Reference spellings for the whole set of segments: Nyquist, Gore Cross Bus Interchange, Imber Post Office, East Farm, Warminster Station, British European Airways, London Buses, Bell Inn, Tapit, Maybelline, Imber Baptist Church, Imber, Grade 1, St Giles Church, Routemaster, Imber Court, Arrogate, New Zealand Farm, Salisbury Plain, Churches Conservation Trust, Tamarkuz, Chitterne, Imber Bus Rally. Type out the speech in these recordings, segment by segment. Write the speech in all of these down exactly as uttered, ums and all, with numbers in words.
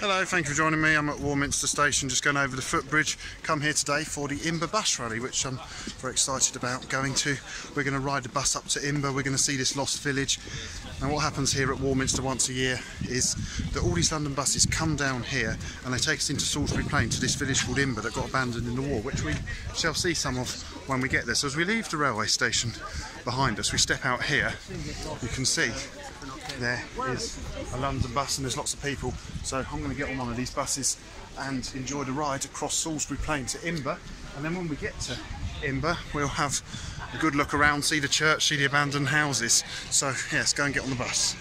Hello, thank you for joining me. I'm at Warminster Station, just going over the footbridge. Come here today for the Imber Bus Rally, which I'm very excited about going to. We're going to ride the bus up to Imber, we're going to see this lost village. And what happens here at Warminster once a year is that all these London buses come down here and they take us into Salisbury Plain to this village called Imber that got abandoned in the war, which we shall see some of when we get there. So as we leave the railway station behind us, we step out here, you can see there is a London bus and there's lots of people, so I'm going to get on one of these buses and enjoy the ride across Salisbury Plain to Imber, and then when we get to Imber we'll have a good look around, see the church, see the abandoned houses. So yeah, let's go and get on the bus.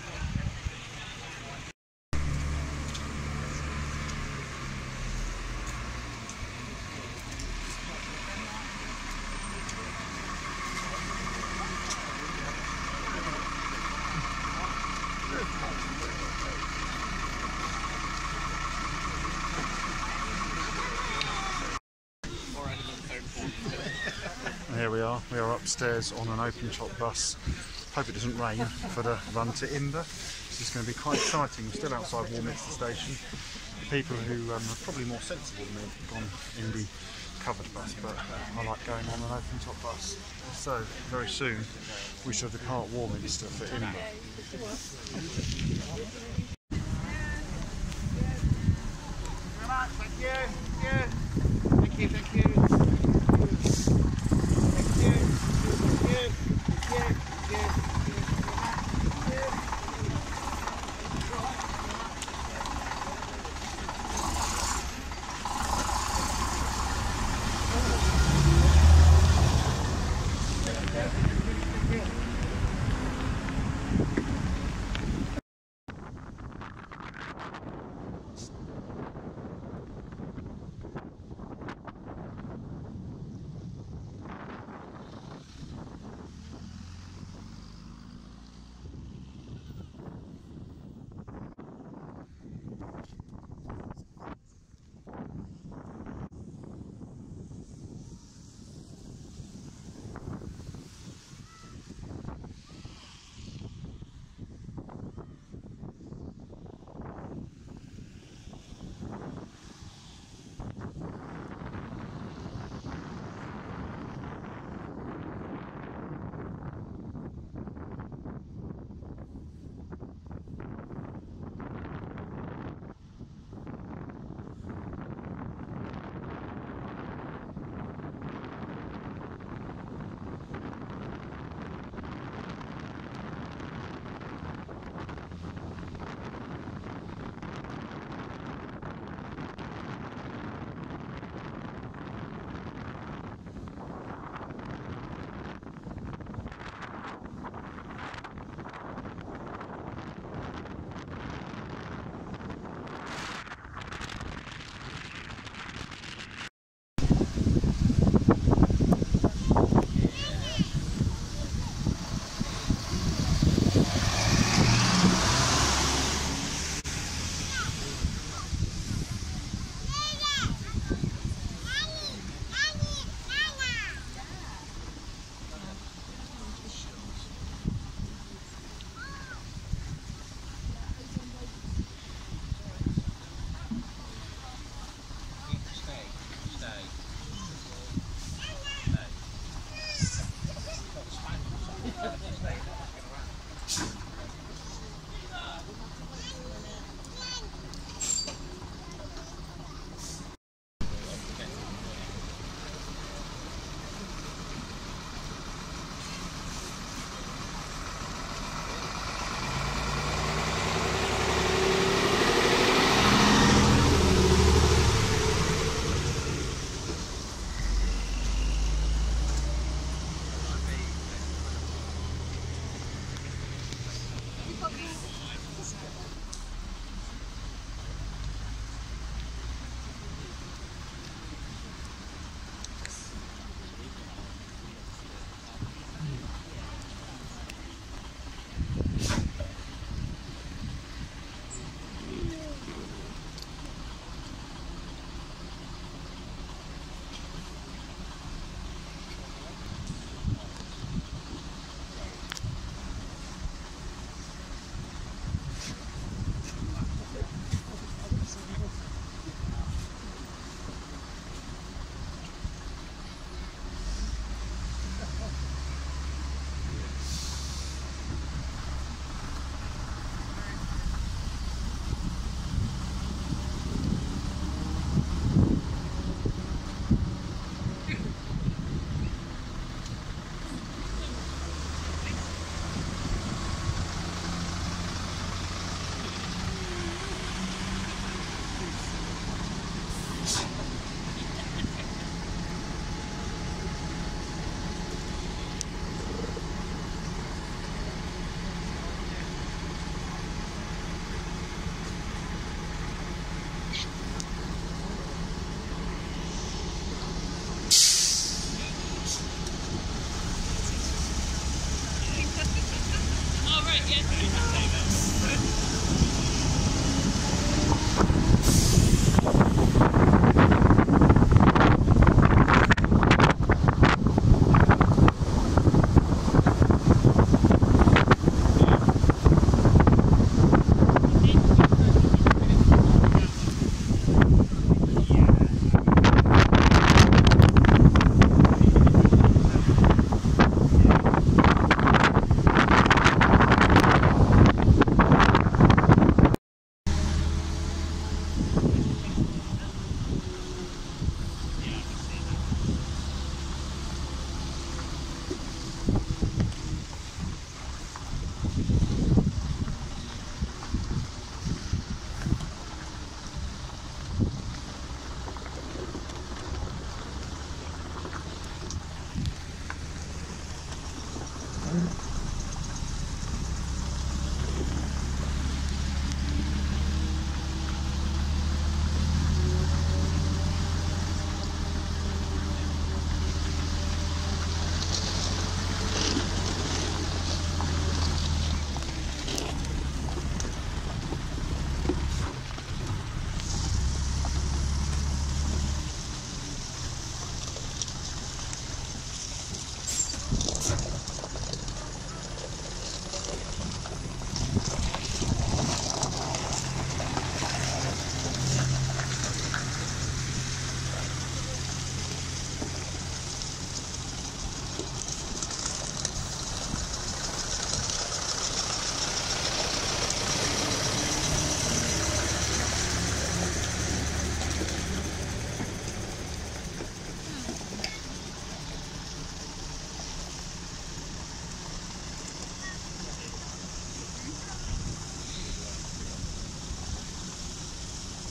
Here we are, we are upstairs on an open top bus. Hope it doesn't rain for the run to Imber. This is going to be quite exciting. We're still outside Warminster Station. The people who um, are probably more sensible than me have gone in the covered bus, but I like going on an open top bus. So very soon we shall depart Warminster for Imber.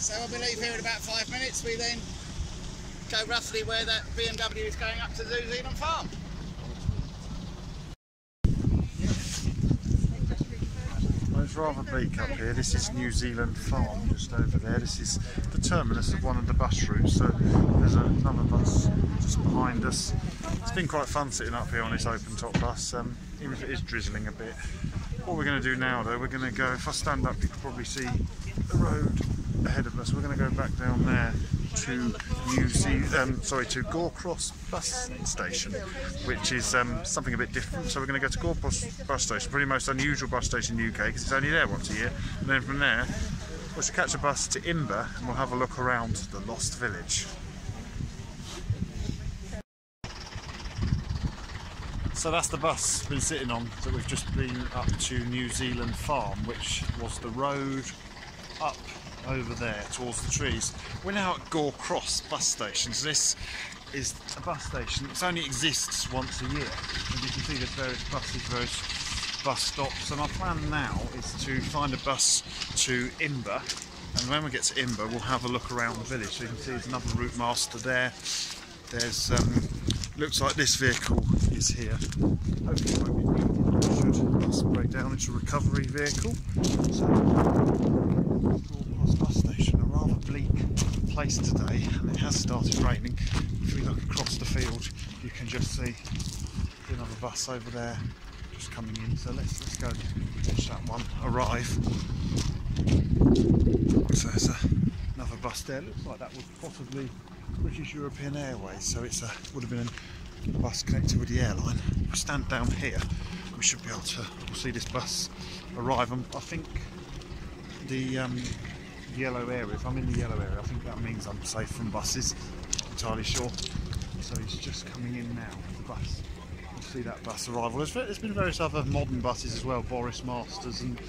So I believe here in about five minutes we then go roughly where that B M W is going up to the New Zealand Farm. Well, it's rather bleak up here. This is New Zealand Farm just over there. This is the terminus of one of the bus routes, so there's another bus just behind us. It's been quite fun sitting up here on this open top bus, um, even if it is drizzling a bit. What we're going to do now though, we're going to go, if I stand up you can probably see the road ahead of us. We're going to go back down there to New Zealand, um, sorry, to Gore Cross Bus Station, which is um, something a bit different. So we're going to go to Gore Cross Bus Station, probably the most unusual bus station in the U K because it's only there once a year. And then from there, we should catch a bus to Imber and we'll have a look around the Lost Village. So that's the bus we've been sitting on that we've just been up to New Zealand Farm, which was the road up over there towards the trees. We're now at Gore Cross Bus Station. So this is a bus station. It only exists once a year. And you can see there's various buses, various bus stops. And our plan now is to find a bus to Imber. And when we get to Imber, we'll have a look around the village. So you can see there's another Routemaster there. There's, um, looks like this vehicle is here. Hopefully it won't be needed. Should bus break down, it's a recovery vehicle. So, bus station, a rather bleak place today, and it has started raining. If we look across the field you can just see another bus over there just coming in, so let's, let's go watch that one arrive. So there's a, another bus there, looks like that was possibly British European Airways, so it's a, would have been a bus connected with the airline. If we stand down here we should be able to we'll see this bus arrive, and I think the um, yellow area, if I'm in the yellow area I think that means I'm safe from buses, not entirely sure. So it's just coming in now, the bus. We'll see that bus arrival. There's been various other modern buses as well, Boris Masters, and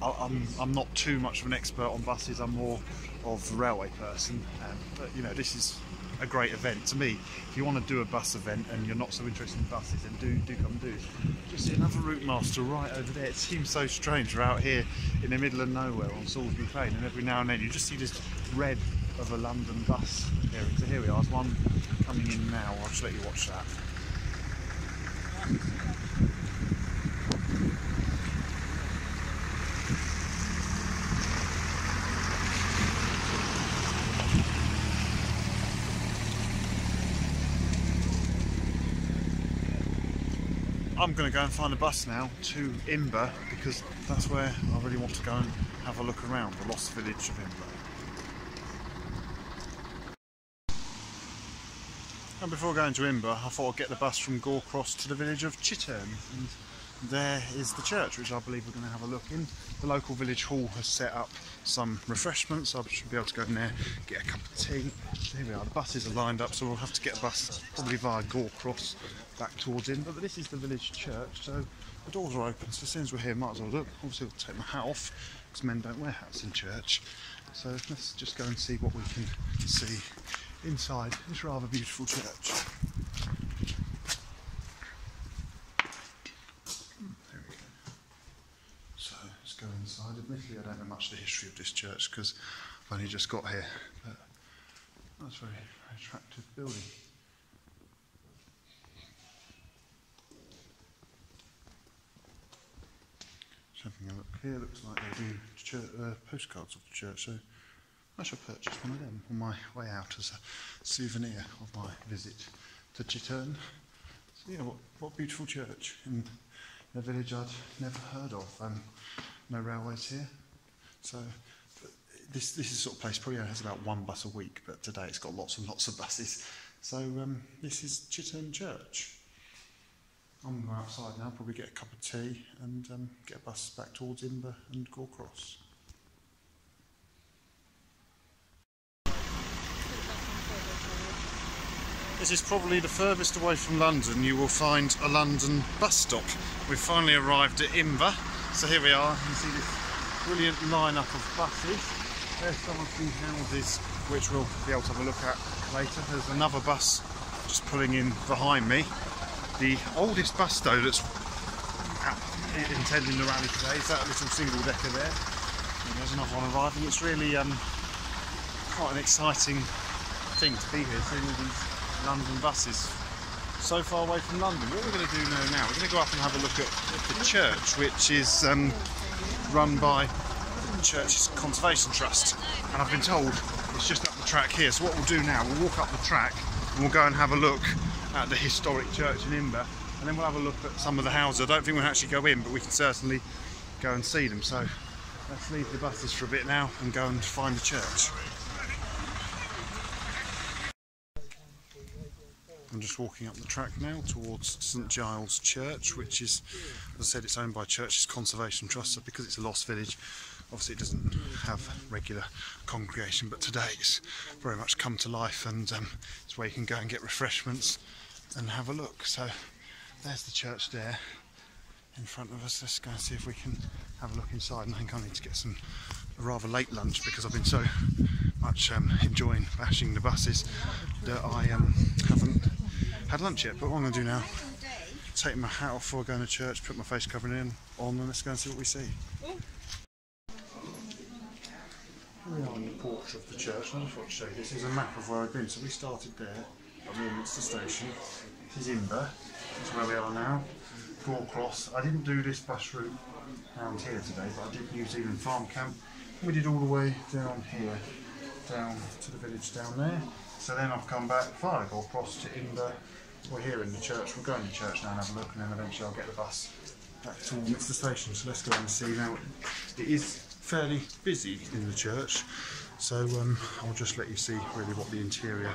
I'm, I'm not too much of an expert on buses, I'm more of a railway person, um, but you know, this is a great event to me. If you want to do a bus event and you're not so interested in buses, then do do come do. Just see another Routemaster right over there. It seems so strange we're out here in the middle of nowhere on Salisbury Plain, and every now and then you just see this red of a London bus here. So here we are, there's one coming in now. I'll just let you watch that. I'm going to go and find a bus now to Imber, because that's where I really want to go and have a look around, the lost village of Imber. And before going to Imber, I thought I'd get the bus from Gore Cross to the village of Chitterne, and there is the church, which I believe we're going to have a look in. The local village hall has set up some refreshments, so I should be able to go in there, get a cup of tea. Here we are, the buses are lined up, so we'll have to get a bus probably via Gore Cross back towards Imber. But this is the village church, so the doors are open, so as soon as we're here, might as well look. Obviously, I'll take my hat off, because men don't wear hats in church. So let's just go and see what we can see inside this rather beautiful church. Hmm, there we go. So let's go inside. Admittedly, I don't know much of the history of this church because I've only just got here, but that's a very, very attractive building. Just having a look here, looks like they do church, uh, postcards of the church. So I shall purchase one of them on my way out as a souvenir of my visit to Chitterne. So yeah, what, what beautiful church in a village I'd never heard of. Um, no railways here. So but this this is the sort of place probably only has about one bus a week, but today it's got lots and lots of buses. So um, this is Chitterne Church. I'm going to go outside now, probably get a cup of tea and um, get a bus back towards Imber and Gore Cross. This is probably the furthest away from London you will find a London bus stop. We've finally arrived at Imber, so here we are. You can see this brilliant lineup of buses. There's some of the houses which we'll be able to have a look at later. There's another bus just pulling in behind me. The oldest bus though that's intending the rally today is that little single decker there. And there's another one arriving. It's really um, quite an exciting thing to be here, seeing all these London buses so far away from London. What we're going to do now, we're going to go up and have a look at the church, which is um, run by the Churches Conservation Trust, and I've been told it's just up the track here. So what we'll do now, we'll walk up the track and we'll go and have a look at the historic church in Imber, and then we'll have a look at some of the houses. I don't think we'll actually go in, but we can certainly go and see them. So let's leave the buses for a bit now and go and find the church. I'm just walking up the track now towards St Giles Church, which is, as I said, it's owned by Churches Conservation Trust, so because it's a lost village, obviously it doesn't have regular congregation, but today it's very much come to life, and um, it's where you can go and get refreshments and have a look. So there's the church there in front of us. Let's go and see if we can have a look inside, and I think I need to get some a rather late lunch because I've been so much um, enjoying bashing the buses that I um, haven't had lunch yet. But what I'm going to do now, take my hat off before going to church, put my face covering in on, and let's go and see what we see. We are on the porch of the church, and I just want to show you, this is a map of where I've been. So we started there at Warminster Station. This is Imber, that's where we are now. Gore Cross. I didn't do this bus route around here today, but I did New Zealand Farm camp. We did all the way down here, down to the village down there. So then I've come back via Gore Cross to Imber. We're here in the church. We'll go in the church now and have a look, and then eventually I'll get the bus back to Warminster Station. So let's go and see now. It is fairly busy in the church, so um, I'll just let you see really what the interior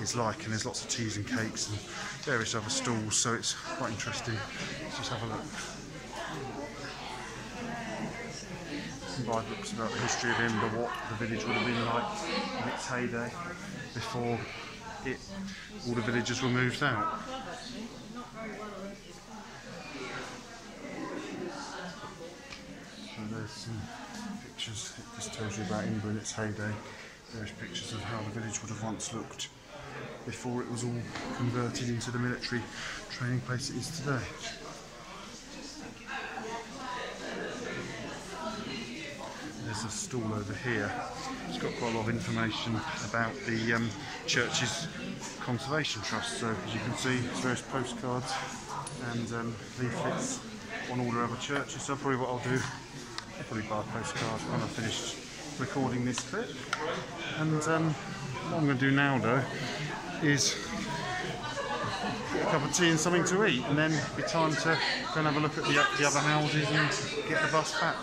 is like. And there's lots of teas and cakes and various other stalls, so it's quite interesting. Let's just have a look. Provide books about the history of Imber, what the village would have been like in its heyday before it, all the villagers were moved out. So there's some pictures, this tells you about Imber in its heyday. There's pictures of how the village would have once looked before it was all converted into the military training place it is today. There's a stall over here. It's got quite a lot of information about the um, Churches Conservation Trust. So as you can see, various postcards and um, leaflets on all the other churches. So probably what I'll do, I'll probably buy a postcard when I've finished recording this clip. And um, what I'm going to do now though is get a cup of tea and something to eat, and then it'll be time to go and have a look at the, the other houses and get the bus back.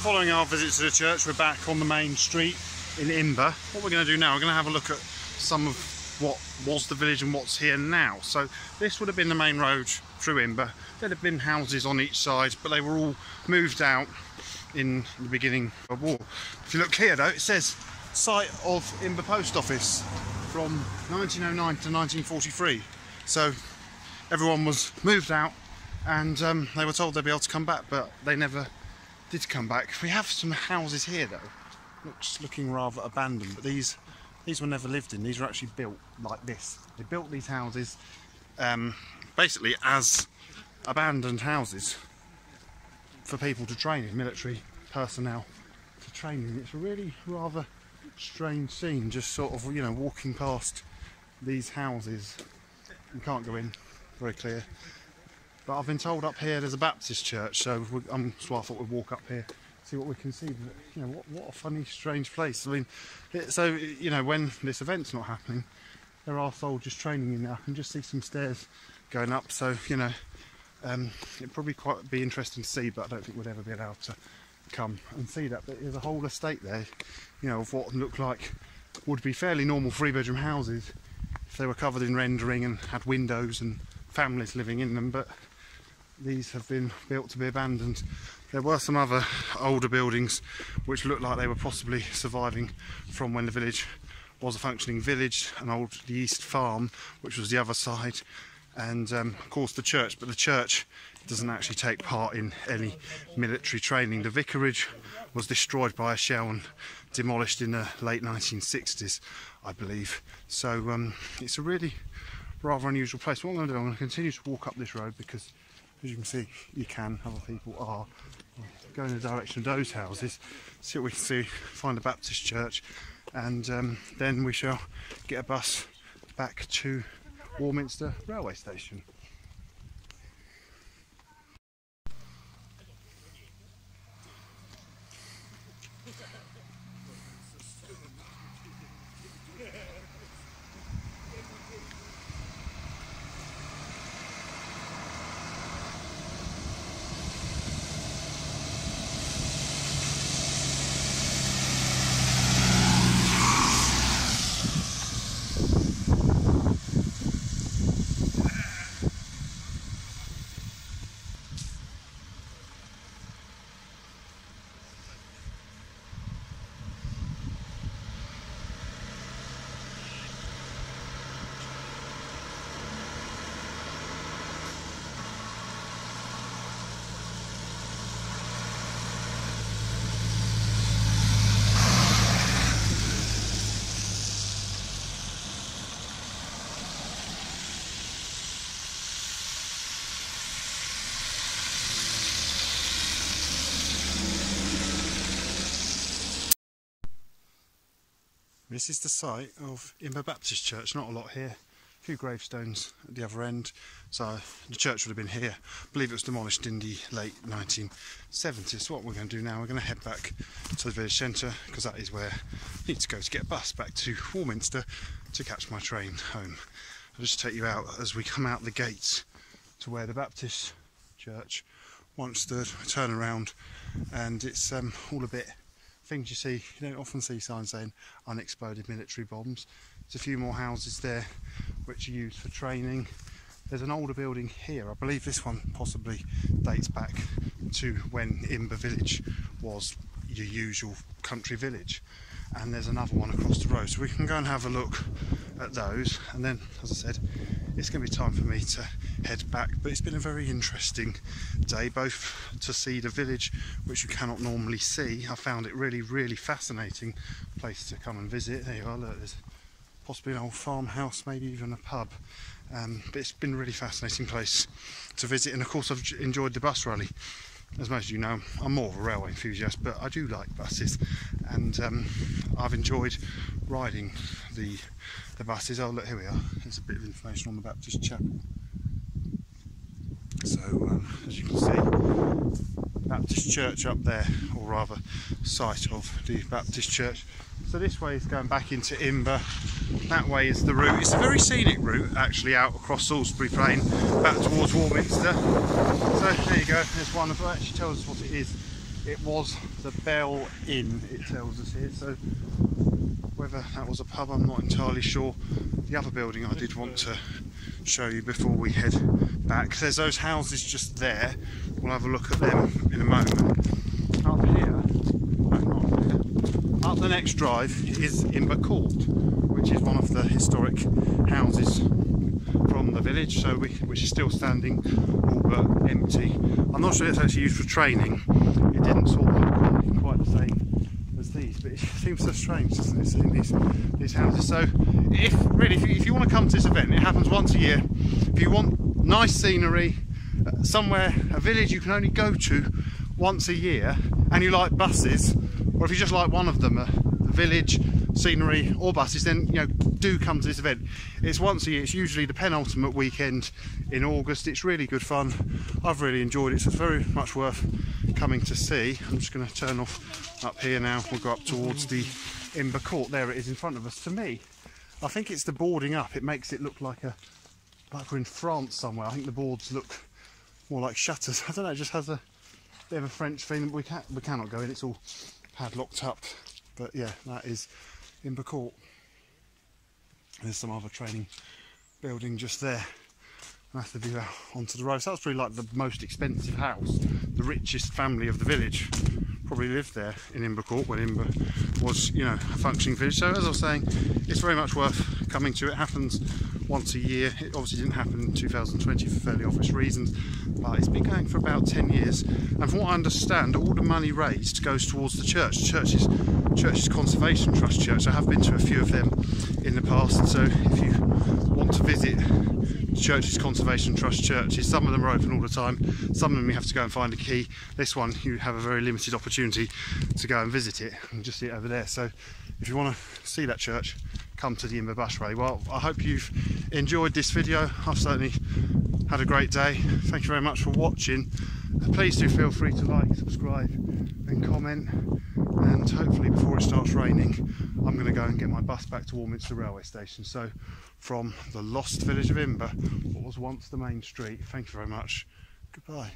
Following our visit to the church, we're back on the main street in Imber. What we're going to do now, we're going to have a look at some of what was the village and what's here now. So this would have been the main road through Imber. There'd have been houses on each side, but they were all moved out in the beginning of the war. If you look here though, it says site of Imber Post Office from nineteen oh nine to nineteen forty-three. So everyone was moved out, and um, they were told they'd be able to come back, but they never did come back. We have some houses here though, looks looking rather abandoned, but these these were never lived in. These were actually built like this. They built these houses um, basically as abandoned houses for people to train in, military personnel to train in. It's a really rather strange scene, just sort of, you know, walking past these houses. You can't go in, very clear. But I've been told up here there's a Baptist church, so, we, um, so I thought we'd walk up here, see what we can see. But, you know, what, what a funny, strange place. I mean, it, so, you know, when this event's not happening, there are soldiers training in there. I can just see some stairs going up, so, you know, um, it'd probably quite be interesting to see, but I don't think we'd ever be allowed to come and see that. But there's a whole estate there, you know, of what looked like would be fairly normal three-bedroom houses if they were covered in rendering and had windows and families living in them, but these have been built to be abandoned. There were some other older buildings which looked like they were possibly surviving from when the village was a functioning village, an old the East Farm, which was the other side, and um, of course the church, but the church doesn't actually take part in any military training. The vicarage was destroyed by a shell and demolished in the late nineteen sixties, I believe. So um, it's a really rather unusual place. What I'm going to do, I'm going to continue to walk up this road because, as you can see, you can, other people are. Go in the direction of those houses, see what we can see, find the Baptist church, and um, then we shall get a bus back to Warminster railway station. This is the site of Imber Baptist Church. Not a lot here, a few gravestones at the other end, so the church would have been here. I believe it was demolished in the late nineteen seventies. So what we're going to do now, we're going to head back to the village centre, because that is where I need to go to get a bus back to Warminster to catch my train home. I'll just take you out as we come out the gates to where the Baptist Church once stood. I turn around and it's um, all a bit... things you see, you don't often see signs saying unexploded military bombs. There's a few more houses there which are used for training. There's an older building here, I believe this one possibly dates back to when Imber village was your usual country village, and there's another one across the road, so we can go and have a look at those, and then, as I said, it's going to be time for me to head back. But it's been a very interesting day, both to see the village, which you cannot normally see. I found it really, really fascinating place to come and visit. There you are, look, there's possibly an old farmhouse, maybe even a pub, Um, but it's been a really fascinating place to visit, and of course I've enjoyed the bus rally. As most of you know, I'm more of a railway enthusiast, but I do like buses, and um, I've enjoyed riding the the buses. Oh look, here we are, there's a bit of information on the Baptist Chapel. So um, as you can see, Baptist Church up there, or rather site of the Baptist Church. So this way is going back into Imber, that way is the route. It's a very scenic route actually, out across Salisbury Plain, back towards Warminster. So there you go, there's one of them. It actually tells us what it is. It was the Bell Inn, it tells us here. So whether that was a pub, I'm not entirely sure. The other building I did want to show you before we head back. There's those houses just there. We'll have a look at them in a moment. Up here, up the next drive is Imber Court, which is one of the historic houses from the village, so we, which is still standing, all but empty. I'm not sure it's actually used for training. It didn't sort of look quite, quite the same as these, but it seems so strange, doesn't it, seeing these, these houses. So if really, if you, if you want to come to this event, it happens once a year. If you want nice scenery, uh, somewhere, a village you can only go to once a year, and you like buses, or if you just like one of them, a village, scenery or buses, then you know, do come to this event. It's once a year, it's usually the penultimate weekend in August. It's really good fun. I've really enjoyed it, so it's very much worth coming to see. I'm just going to turn off up here now. We'll go up towards the Imber Court. There it is in front of us. To me, I think it's the boarding up. It makes it look like a like we're in France somewhere. I think the boards look more like shutters. I don't know, it just has a bit of a French feeling. We, can, we cannot go in, it's all padlocked up. But yeah, that is Imber Court. There's some other training building just there. That's the view out onto the road. So that's probably like the most expensive house. The richest family of the village probably lived there in Imber Court when Imber was, you know, a functioning village. So as I was saying, it's very much worth coming to. It happens once a year. It obviously didn't happen in two thousand twenty for fairly obvious reasons, but it's been going for about ten years, and from what I understand, all the money raised goes towards the church. Churches, Churches Conservation Trust church. I have been to a few of them in the past, so if you want to visit Churches Conservation Trust churches, some of them are open all the time, some of them you have to go and find a key. This one you have a very limited opportunity to go and visit it, and just see it over there. So if you want to see that church, come to the Imber Bus Rally. Well, I hope you've enjoyed this video. I've certainly had a great day. Thank you very much for watching. Please do feel free to like, subscribe and comment, and hopefully before it starts raining I'm going to go and get my bus back to Warminster railway station. So from the lost village of Imber, what was once the main street, thank you very much, goodbye.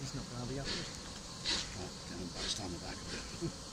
He's not going to be up there. Right, down the back, stand the back a bit.